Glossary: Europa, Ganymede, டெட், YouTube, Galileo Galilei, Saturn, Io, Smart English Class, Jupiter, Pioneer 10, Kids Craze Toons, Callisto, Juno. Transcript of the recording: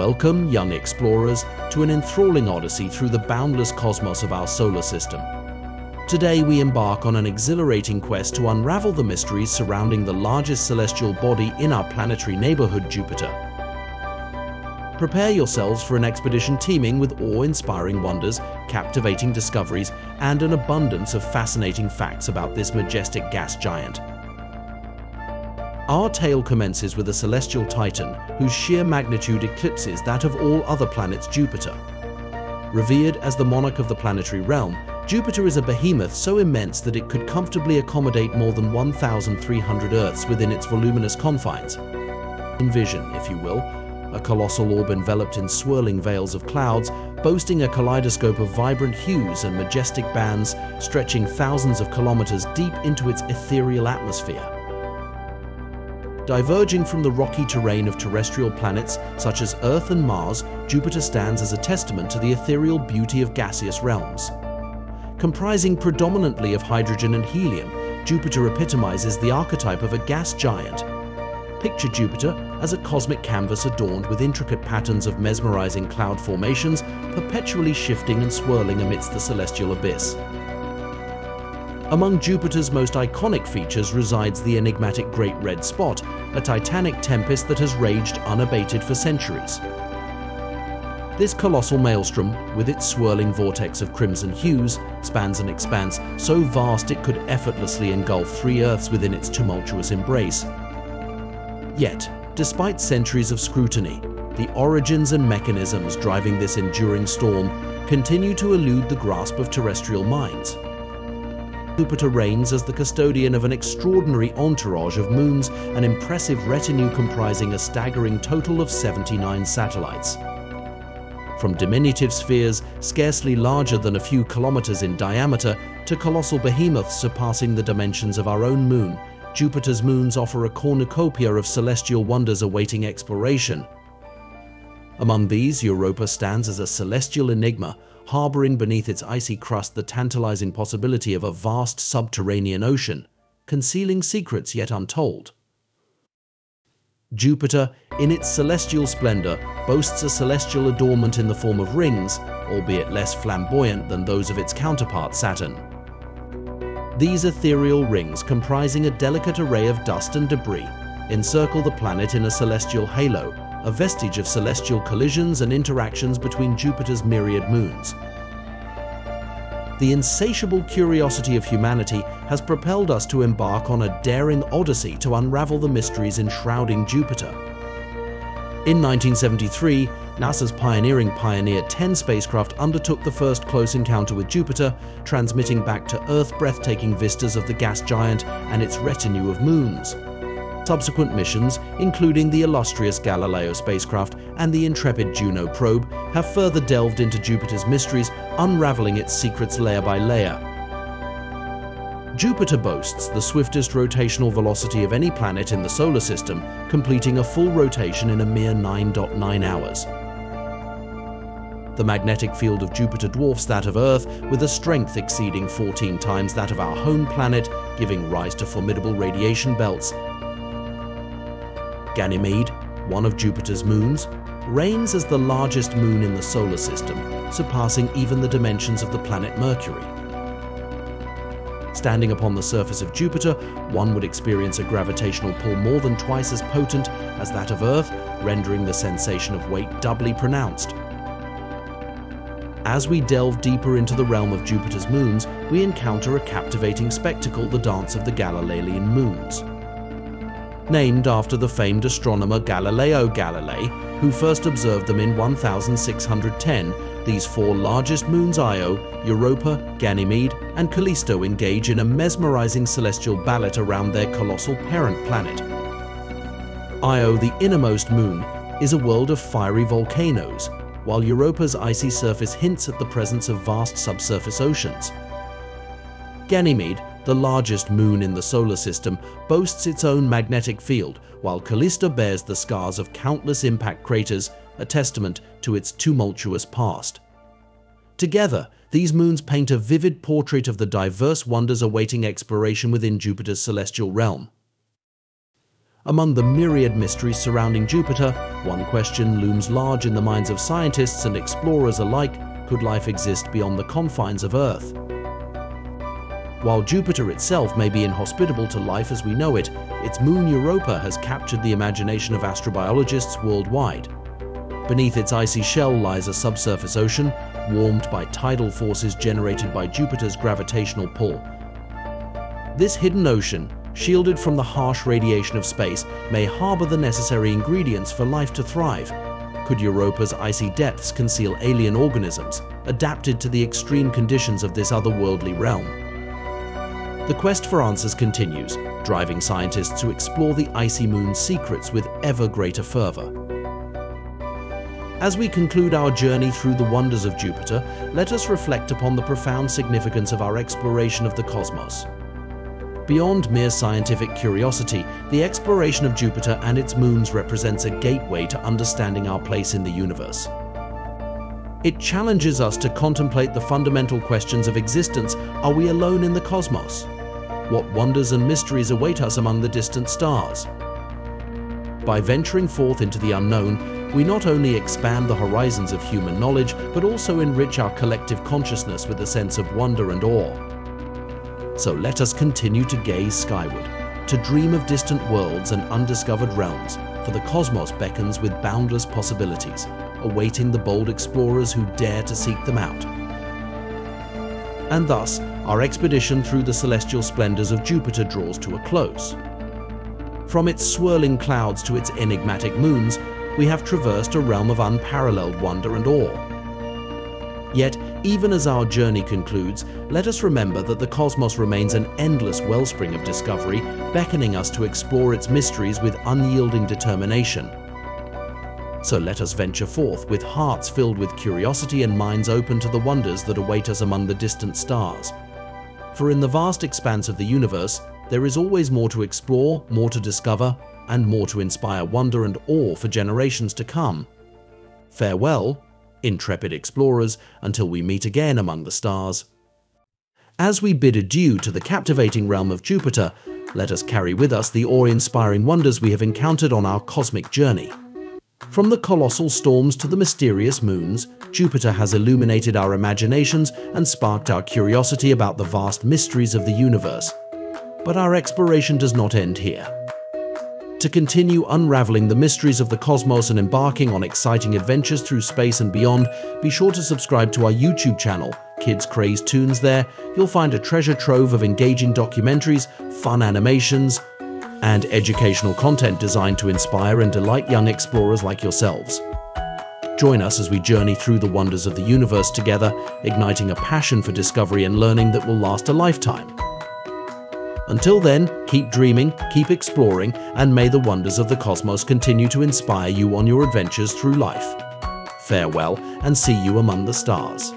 Welcome, young explorers, to an enthralling odyssey through the boundless cosmos of our solar system. Today we embark on an exhilarating quest to unravel the mysteries surrounding the largest celestial body in our planetary neighborhood, Jupiter. Prepare yourselves for an expedition teeming with awe-inspiring wonders, captivating discoveries, and an abundance of fascinating facts about this majestic gas giant. Our tale commences with a celestial titan whose sheer magnitude eclipses that of all other planets, Jupiter. Revered as the monarch of the planetary realm, Jupiter is a behemoth so immense that it could comfortably accommodate more than 1,300 Earths within its voluminous confines. Envision, if you will, a colossal orb enveloped in swirling veils of clouds, boasting a kaleidoscope of vibrant hues and majestic bands stretching thousands of kilometers deep into its ethereal atmosphere. Diverging from the rocky terrain of terrestrial planets such as Earth and Mars, Jupiter stands as a testament to the ethereal beauty of gaseous realms. Comprising predominantly of hydrogen and helium, Jupiter epitomizes the archetype of a gas giant. Picture Jupiter as a cosmic canvas adorned with intricate patterns of mesmerizing cloud formations, perpetually shifting and swirling amidst the celestial abyss. Among Jupiter's most iconic features resides the enigmatic Great Red Spot, a titanic tempest that has raged unabated for centuries. This colossal maelstrom, with its swirling vortex of crimson hues, spans an expanse so vast it could effortlessly engulf three Earths within its tumultuous embrace. Yet, despite centuries of scrutiny, the origins and mechanisms driving this enduring storm continue to elude the grasp of terrestrial minds. Jupiter reigns as the custodian of an extraordinary entourage of moons, an impressive retinue comprising a staggering total of 79 satellites. From diminutive spheres, scarcely larger than a few kilometers in diameter, to colossal behemoths surpassing the dimensions of our own moon, Jupiter's moons offer a cornucopia of celestial wonders awaiting exploration. Among these, Europa stands as a celestial enigma, harboring beneath its icy crust the tantalizing possibility of a vast subterranean ocean, concealing secrets yet untold. Jupiter, in its celestial splendor, boasts a celestial adornment in the form of rings, albeit less flamboyant than those of its counterpart Saturn. These ethereal rings, comprising a delicate array of dust and debris, encircle the planet in a celestial halo, a vestige of celestial collisions and interactions between Jupiter's myriad moons. The insatiable curiosity of humanity has propelled us to embark on a daring odyssey to unravel the mysteries enshrouding Jupiter. In 1973, NASA's pioneering Pioneer 10 spacecraft undertook the first close encounter with Jupiter, transmitting back to Earth breathtaking vistas of the gas giant and its retinue of moons. Subsequent missions, including the illustrious Galileo spacecraft and the intrepid Juno probe, have further delved into Jupiter's mysteries, unraveling its secrets layer by layer. Jupiter boasts the swiftest rotational velocity of any planet in the solar system, completing a full rotation in a mere 9.9 hours. The magnetic field of Jupiter dwarfs that of Earth, with a strength exceeding 14 times that of our home planet, giving rise to formidable radiation belts. Ganymede, one of Jupiter's moons, reigns as the largest moon in the solar system, surpassing even the dimensions of the planet Mercury. Standing upon the surface of Jupiter, one would experience a gravitational pull more than twice as potent as that of Earth, rendering the sensation of weight doubly pronounced. As we delve deeper into the realm of Jupiter's moons, we encounter a captivating spectacle, the dance of the Galilean moons. Named after the famed astronomer Galileo Galilei, who first observed them in 1610, these four largest moons, Io, Europa, Ganymede, and Callisto, engage in a mesmerizing celestial ballet around their colossal parent planet. Io, the innermost moon, is a world of fiery volcanoes, while Europa's icy surface hints at the presence of vast subsurface oceans. Ganymede, the largest moon in the solar system, boasts its own magnetic field, while Callisto bears the scars of countless impact craters, a testament to its tumultuous past. Together, these moons paint a vivid portrait of the diverse wonders awaiting exploration within Jupiter's celestial realm. Among the myriad mysteries surrounding Jupiter, one question looms large in the minds of scientists and explorers alike: could life exist beyond the confines of Earth? While Jupiter itself may be inhospitable to life as we know it, its moon Europa has captured the imagination of astrobiologists worldwide. Beneath its icy shell lies a subsurface ocean, warmed by tidal forces generated by Jupiter's gravitational pull. This hidden ocean, shielded from the harsh radiation of space, may harbor the necessary ingredients for life to thrive. Could Europa's icy depths conceal alien organisms, adapted to the extreme conditions of this otherworldly realm? The quest for answers continues, driving scientists to explore the icy moon's secrets with ever greater fervor. As we conclude our journey through the wonders of Jupiter, let us reflect upon the profound significance of our exploration of the cosmos. Beyond mere scientific curiosity, the exploration of Jupiter and its moons represents a gateway to understanding our place in the universe. It challenges us to contemplate the fundamental questions of existence. Are we alone in the cosmos? What wonders and mysteries await us among the distant stars? By venturing forth into the unknown, we not only expand the horizons of human knowledge, but also enrich our collective consciousness with a sense of wonder and awe. So let us continue to gaze skyward, to dream of distant worlds and undiscovered realms, for the cosmos beckons with boundless possibilities, awaiting the bold explorers who dare to seek them out. And thus, our expedition through the celestial splendors of Jupiter draws to a close. From its swirling clouds to its enigmatic moons, we have traversed a realm of unparalleled wonder and awe. Yet, even as our journey concludes, let us remember that the cosmos remains an endless wellspring of discovery, beckoning us to explore its mysteries with unyielding determination. So let us venture forth with hearts filled with curiosity and minds open to the wonders that await us among the distant stars. For in the vast expanse of the universe, there is always more to explore, more to discover, and more to inspire wonder and awe for generations to come. Farewell, intrepid explorers, until we meet again among the stars. As we bid adieu to the captivating realm of Jupiter, let us carry with us the awe-inspiring wonders we have encountered on our cosmic journey. From the colossal storms to the mysterious moons, Jupiter has illuminated our imaginations and sparked our curiosity about the vast mysteries of the universe. But our exploration does not end here. To continue unraveling the mysteries of the cosmos and embarking on exciting adventures through space and beyond, be sure to subscribe to our YouTube channel, Kids Craze Toons. There, you'll find a treasure trove of engaging documentaries, fun animations, and educational content designed to inspire and delight young explorers like yourselves. Join us as we journey through the wonders of the universe together, igniting a passion for discovery and learning that will last a lifetime. Until then, keep dreaming, keep exploring, and may the wonders of the cosmos continue to inspire you on your adventures through life. Farewell, and see you among the stars.